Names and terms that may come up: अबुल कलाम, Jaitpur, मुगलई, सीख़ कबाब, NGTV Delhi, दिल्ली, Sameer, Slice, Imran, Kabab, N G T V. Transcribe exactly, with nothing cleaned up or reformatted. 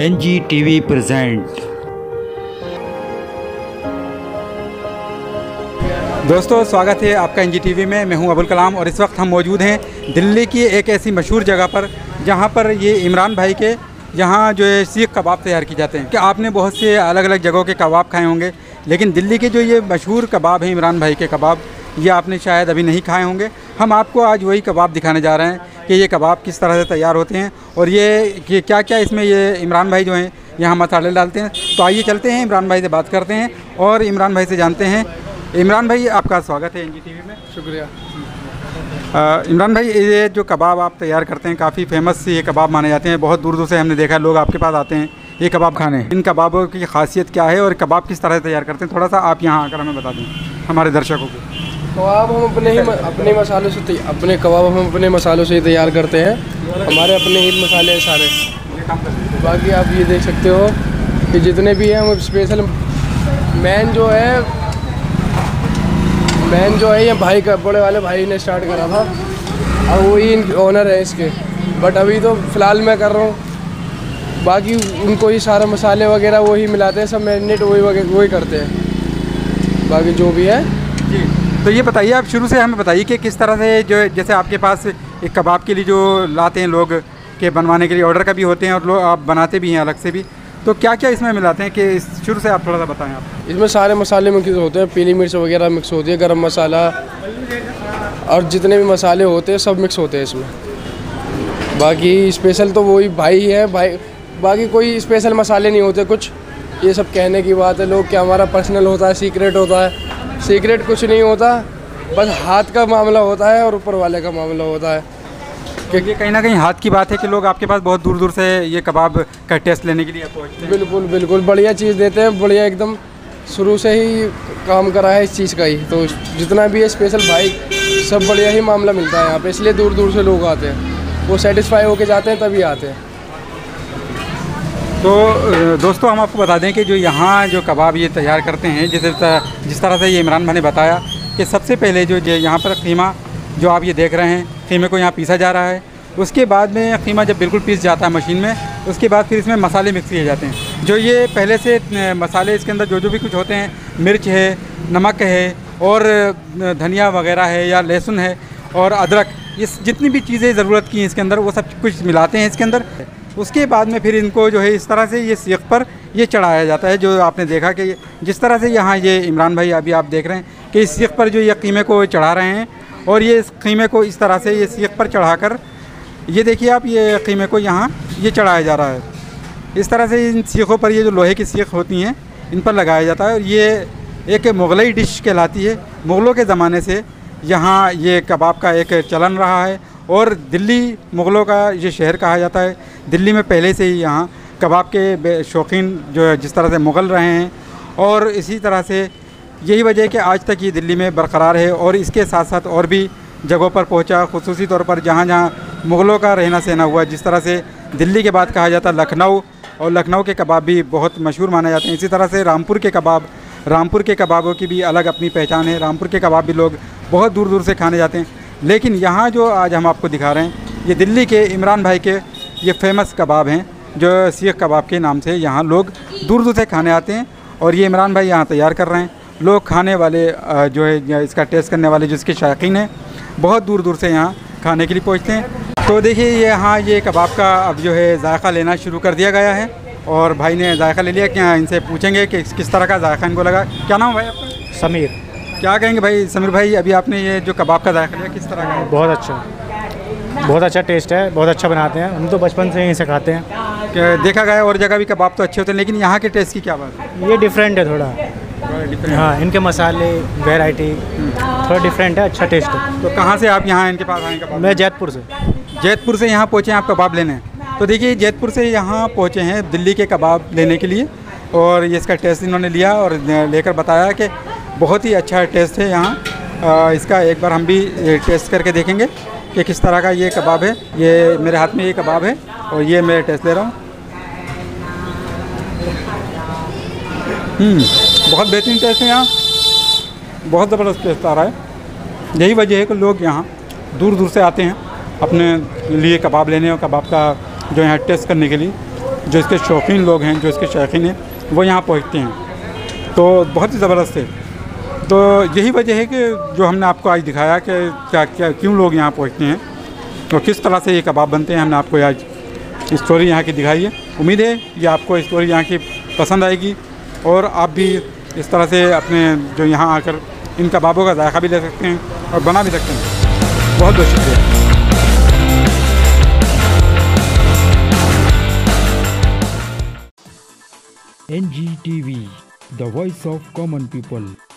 N G T V present. दोस्तों स्वागत है आपका एन जी टी वी में। मैं हूं अबुल कलाम और इस वक्त हम मौजूद हैं दिल्ली की एक ऐसी मशहूर जगह पर जहां पर ये इमरान भाई के यहाँ जो है सीख़ कबाब तैयार किए जाते हैं। कि आपने बहुत से अलग अलग जगहों के कबाब खाए होंगे, लेकिन दिल्ली के जो ये मशहूर कबाब हैं, इमरान भाई के कबाब, ये आपने शायद अभी नहीं खाए होंगे। हम आपको आज वही कबाब दिखाने जा रहे हैं कि ये कबाब किस तरह से तैयार होते हैं और ये क्या क्या इसमें ये इमरान भाई जो हैं यहाँ मसाले डालते हैं। तो आइए चलते हैं, इमरान भाई से बात करते हैं और इमरान भाई से जानते हैं। इमरान भाई, आपका स्वागत है एन जी टी वी में। शुक्रिया। इमरान भाई, ये जो कबाब आप तैयार करते हैं काफ़ी फेमस ये कबाब माने जाते हैं, बहुत दूर दूर से हमने देखा लोग आपके पास आते हैं ये कबाब खाने। इन कबाबों की खासियत क्या है और कबाब किस तरह से तैयार करते हैं, थोड़ा सा आप यहाँ आकर हमें बता दें हमारे दर्शकों को। कबाब हम अपने ही अपने मसालों से अपने कबाब हम अपने मसालों से ही तैयार करते हैं। हमारे अपने ही मसाले हैं सारे। बाकी आप ये देख सकते हो कि जितने भी हैं हम स्पेशल मैन जो है मैन जो है ये भाई का, बड़े वाले भाई ने स्टार्ट करा था और वही ओनर है इसके, बट अभी तो फ़िलहाल मैं कर रहा हूँ। बाकी उनको ही सारे मसाले वगैरह वही मिलाते हैं, सब मैरिनेट वही वही करते हैं, बाकी जो भी है जी। तो ये बताइए, आप शुरू से हमें बताइए कि किस तरह से जो जैसे आपके पास एक कबाब के लिए जो लाते हैं लोग के बनवाने के लिए, ऑर्डर का भी होते हैं और लोग आप बनाते भी हैं अलग से भी, तो क्या क्या इसमें मिलाते हैं कि शुरू से आप थोड़ा सा बताएं। आप इसमें सारे मसाले मिक्स होते हैं, पीली मिर्च वगैरह मिक्स होती है, गरम मसाला और जितने भी मसाले होते हैं सब मिक्स होते हैं इसमें। बाकी स्पेशल तो वही भाई है भाई, बाकी कोई स्पेशल मसाले नहीं होते कुछ। ये सब कहने की बात है लोग क्या हमारा पर्सनल होता है, सीक्रेट होता है। सीक्रेट कुछ नहीं होता, बस हाथ का मामला होता है और ऊपर वाले का मामला होता है। क्योंकि कहीं ना कहीं हाथ की बात है कि लोग आपके पास बहुत दूर दूर से ये कबाब का टेस्ट लेने के लिए पहुँचते हैं। बिल्कुल बिल्कुल, बढ़िया चीज़ देते हैं, बढ़िया एकदम शुरू से ही काम करा है इस चीज़ का ही। तो जितना भी है स्पेशल भाई सब बढ़िया ही मामला मिलता है यहाँ पर, इसलिए दूर दूर से लोग आते हैं, वो सेटिस्फाई होके जाते हैं तभी आते हैं। तो दोस्तों हम आपको बता दें कि जो यहाँ जो कबाब ये तैयार करते हैं, जैसे जिस तरह से ये इमरान भाई ने बताया कि सबसे पहले जो यहाँ पर ख़ीमा जो आप ये देख रहे हैं, ख़ीमे को यहाँ पीसा जा रहा है। उसके बाद में ख़ीमा जब बिल्कुल पीस जाता है मशीन में, उसके बाद फिर इसमें मसाले मिक्स किए जाते हैं। जो ये पहले से मसाले इसके अंदर जो जो भी कुछ होते हैं, मिर्च है, नमक है और धनिया वगैरह है या लहसुन है और अदरक, इस जितनी भी चीज़ें ज़रूरत की इसके अंदर वो सब कुछ मिलाते हैं इसके अंदर। उसके बाद में फिर इनको जो है इस तरह से ये सीख पर ये चढ़ाया जाता है। जो आपने देखा कि जिस तरह से यहाँ ये इमरान भाई अभी आप देख रहे हैं कि इस सीख पर जो ये ख़ीमे को चढ़ा रहे हैं और ये इस ख़ीमे को इस तरह से ये सीख पर चढ़ाकर, ये देखिए आप, ये ख़ीमे को यहाँ ये चढ़ाया जा रहा है इस तरह से। इन सीखों पर ये जो लोहे की सीख होती हैं इन पर लगाया जाता है और ये एक मुगलई डिश कहलाती है। मुग़लों के ज़माने से यहाँ ये कबाब का एक चलन रहा है और दिल्ली मुग़लों का ये शहर कहा जाता है। दिल्ली में पहले से ही यहाँ कबाब के शौकीन जो है जिस तरह से मुग़ल रहे हैं और इसी तरह से यही वजह है कि आज तक ये दिल्ली में बरकरार है और इसके साथ साथ और भी जगहों पर पहुँचा। ख़ुसूसी तौर पर जहाँ जहाँ मुग़लों का रहना सहना हुआ, जिस तरह से दिल्ली के बाद कहा जाता है लखनऊ, और लखनऊ के कबाब भी बहुत मशहूर माने जाते हैं। इसी तरह से रामपुर के कबाब, रामपुर के कबाबों की भी अलग अपनी पहचान है। रामपुर के कबाब भी लोग बहुत दूर दूर से खाने जाते हैं। लेकिन यहाँ जो आज हम आपको दिखा रहे हैं ये दिल्ली के इमरान भाई के ये फ़ेमस कबाब हैं जो सीख़ कबाब के नाम से यहाँ लोग दूर दूर से खाने आते हैं और ये इमरान भाई यहाँ तैयार कर रहे हैं। लोग खाने वाले जो है, इसका टेस्ट करने वाले जो इसके शौकीन हैं, बहुत दूर दूर से यहाँ खाने के लिए पहुँचते हैं। तो देखिए यहाँ ये कबाब का अब जो है जायका लेना शुरू कर दिया गया है और भाई ने जायका ले लिया। क्या इनसे पूछेंगे कि किस तरह का जायका इनको लगा। क्या नाम है भाई आपका? समीर। क्या कहेंगे भाई समीर भाई, अभी आपने ये जो कबाब का जायका लिया, किस तरह का? बहुत अच्छा, बहुत अच्छा टेस्ट है, बहुत अच्छा बनाते हैं। हम तो बचपन से यहीं से खाते हैं। देखा गया और जगह भी कबाब तो अच्छे होते हैं, लेकिन यहाँ के टेस्ट की क्या बात है? ये डिफरेंट है थोड़ा, डिफरेंट। हाँ, इनके मसाले वेराइटी थोड़ा डिफरेंट है, अच्छा टेस्ट है। तो कहाँ से आप यहाँ इनके पास आए कबाब? मैं जैतपुर से। जैतपुर से यहाँ पहुँचे आप कबाब लेने। तो देखिए जैतपुर से यहाँ पहुँचे हैं दिल्ली के कबाब लेने के लिए और ये इसका टेस्ट इन्होंने लिया और लेकर बताया कि बहुत ही अच्छा टेस्ट है यहाँ इसका। एक बार हम भी टेस्ट करके देखेंगे कि किस तरह का ये कबाब है। ये मेरे हाथ में ये कबाब है और ये मैं टेस्ट ले रहा हूँ। बहुत बेहतरीन टेस्ट है यहाँ, बहुत ज़बरदस्त टेस्ट आ रहा है। यही वजह है कि लोग यहाँ दूर दूर से आते हैं अपने लिए कबाब लेने और कबाब का जो यहाँ टेस्ट करने के लिए। जो इसके शौकीन लोग हैं, जो इसके शौकीन हैं, वो यहाँ पहुँचते हैं। तो बहुत ही ज़बरदस्त है। तो यही वजह है कि जो हमने आपको आज दिखाया कि क्या क्या क्यों लोग यहाँ पहुँचते हैं और तो किस तरह से ये कबाब बनते हैं, हमने आपको आज स्टोरी यहाँ की दिखाई है। उम्मीद है ये आपको स्टोरी यहाँ की पसंद आएगी और आप भी इस तरह से अपने जो यहाँ आकर इन कबाबों का जायका भी ले सकते हैं और बना भी सकते हैं। बहुत बहुत शुक्रिया। N G T V, the voice of common people.